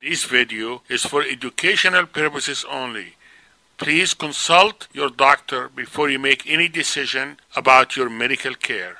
This video is for educational purposes only. Please consult your doctor before you make any decision about your medical care.